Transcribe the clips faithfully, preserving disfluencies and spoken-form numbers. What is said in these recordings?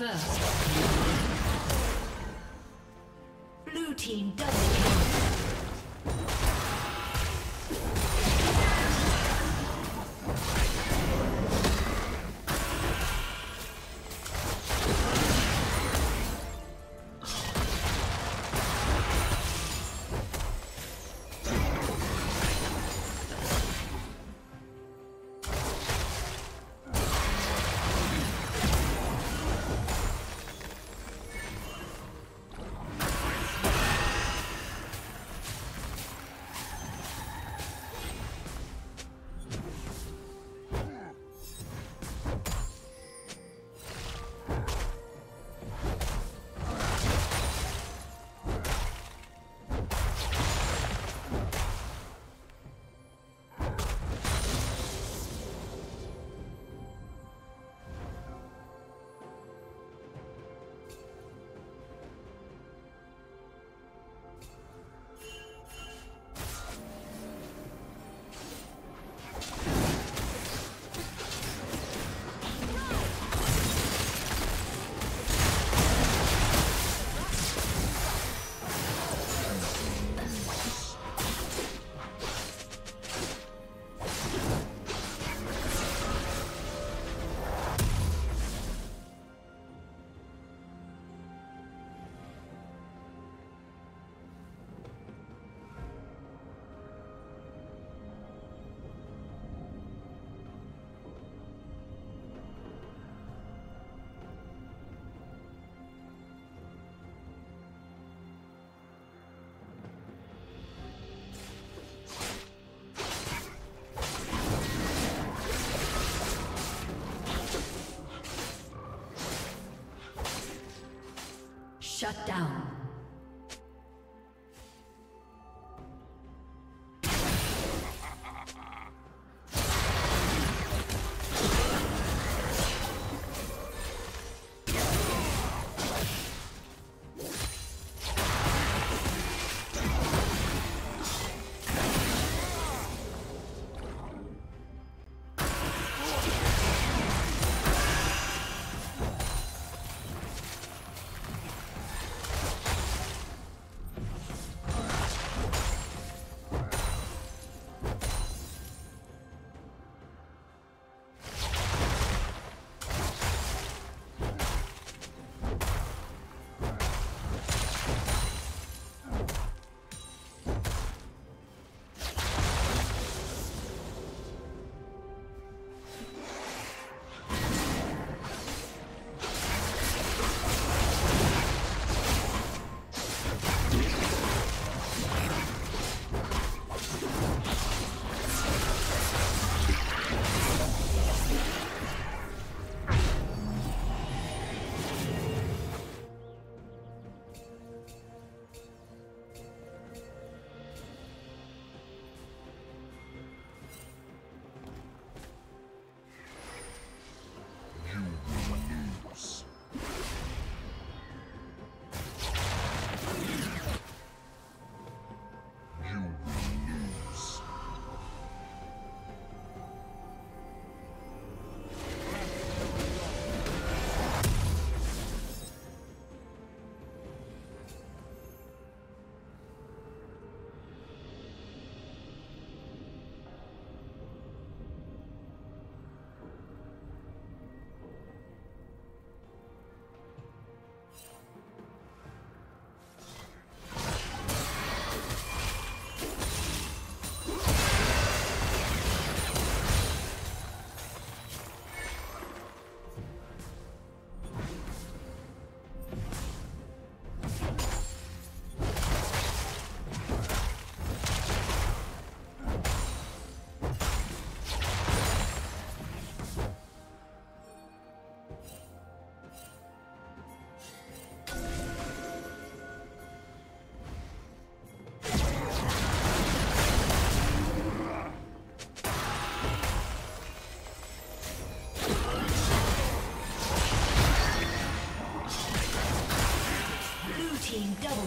First, blue team double kill. Shut down. Double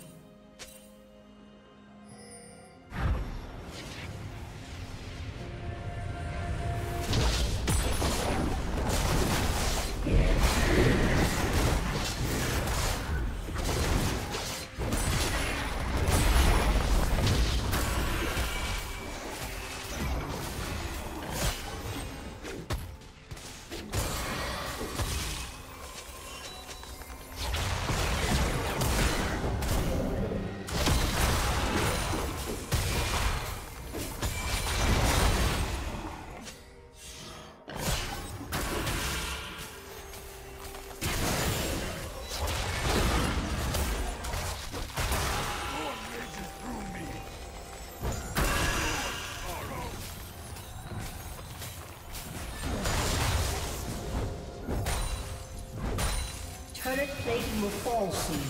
Turret plating will fall soon.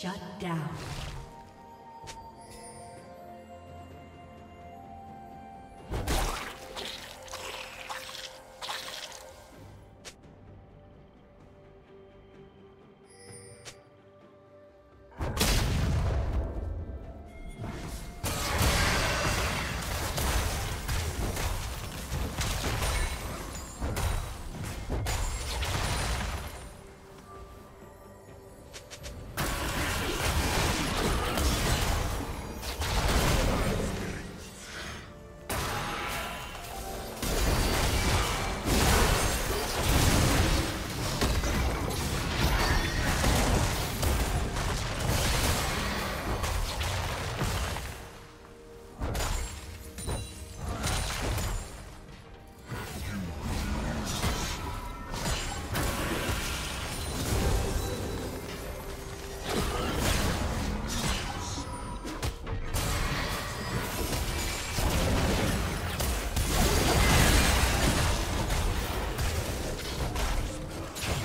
Shut down.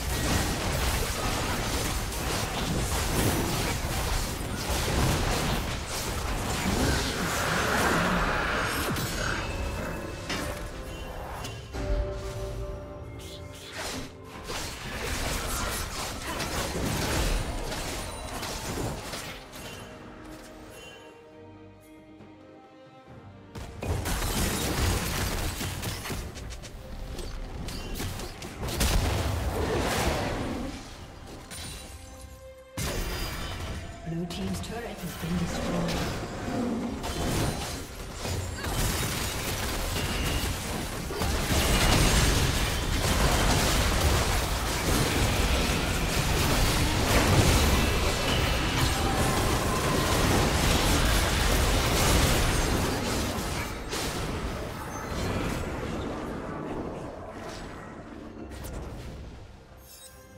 has been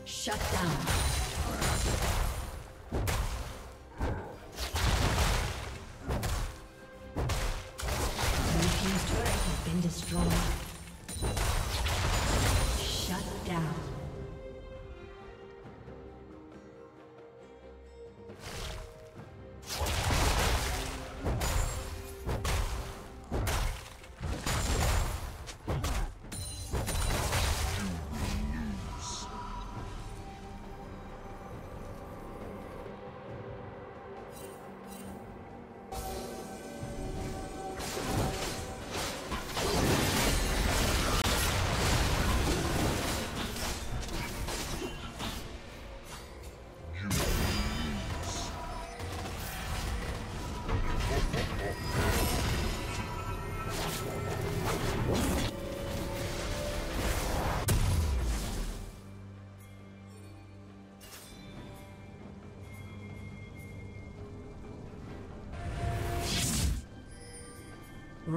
shut down.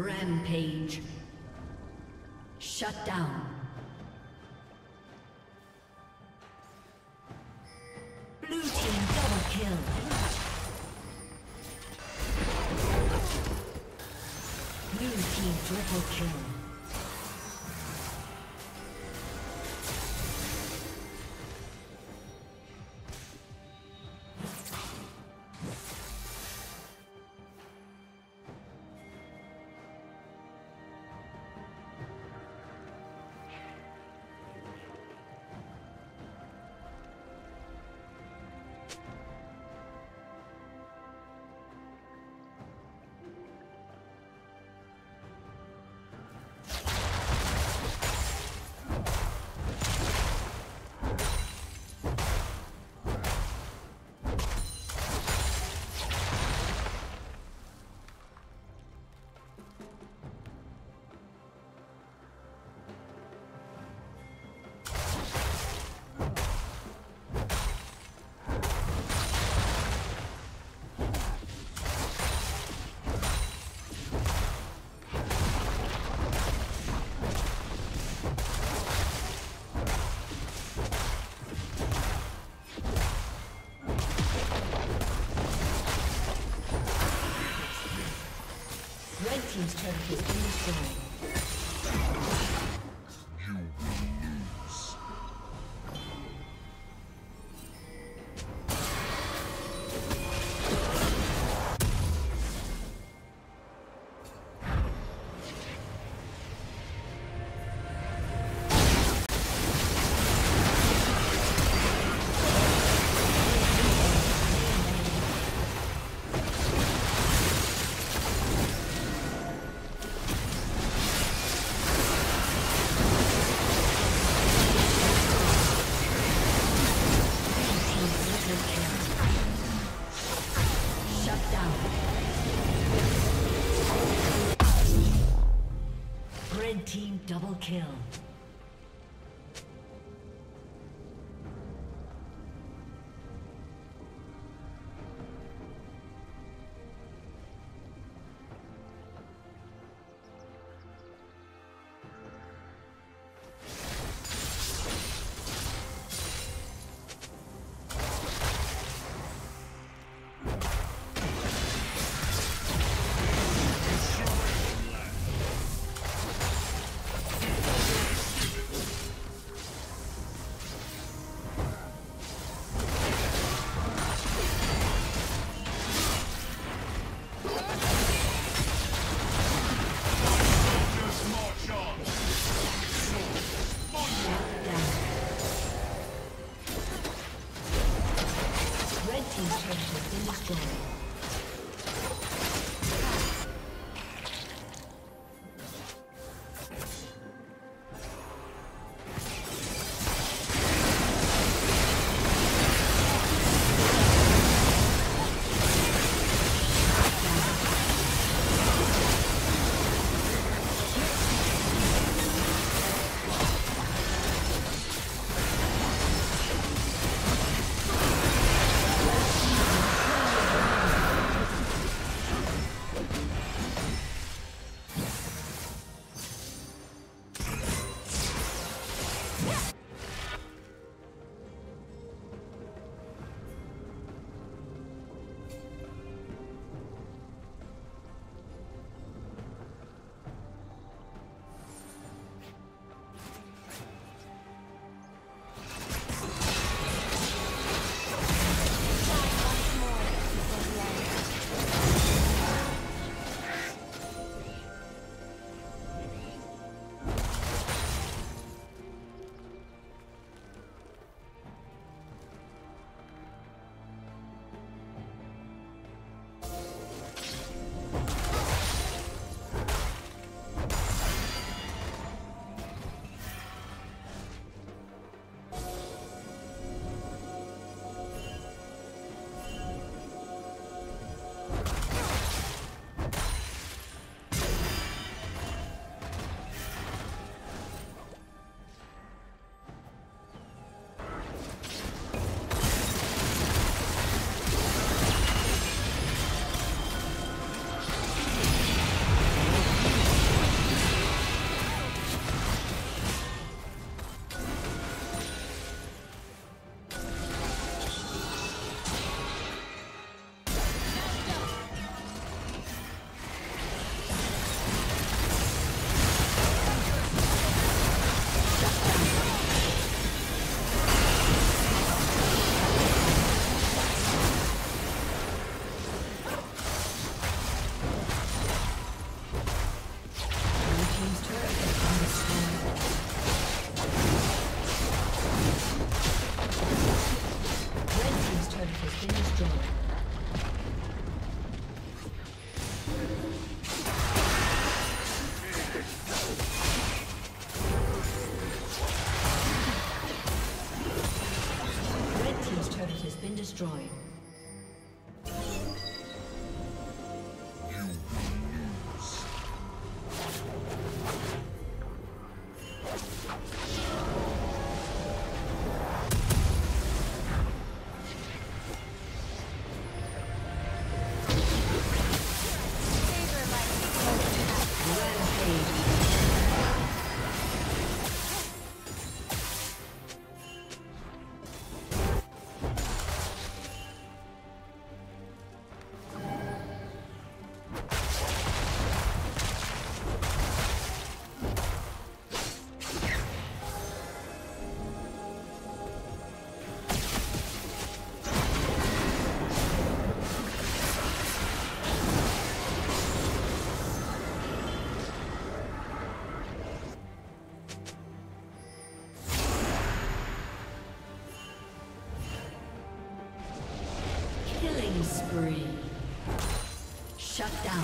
Rampage. Shut down. Blue team double kill. Blue team triple kill. Team's turret has been destroyed. Double kill. destroyed. Spree. Shut down.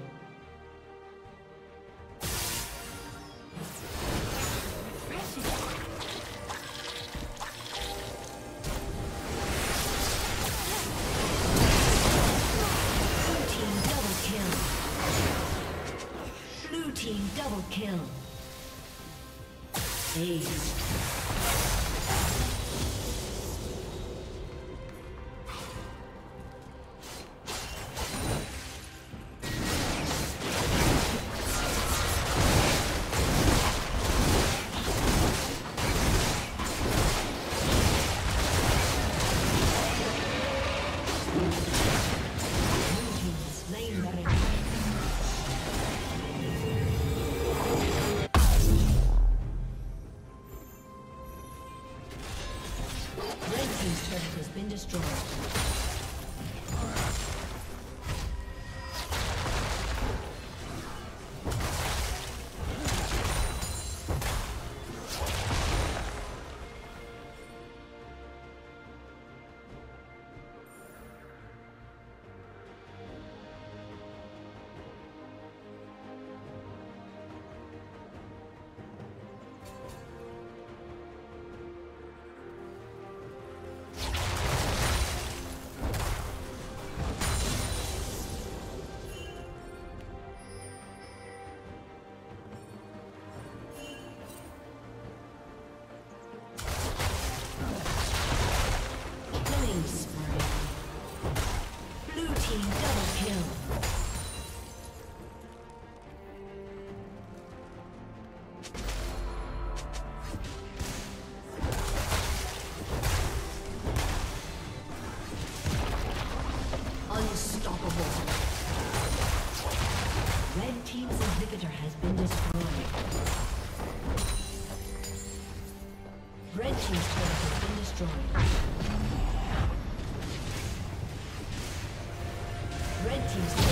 Blue team double kill. Blue team double kill. Ace. Red team's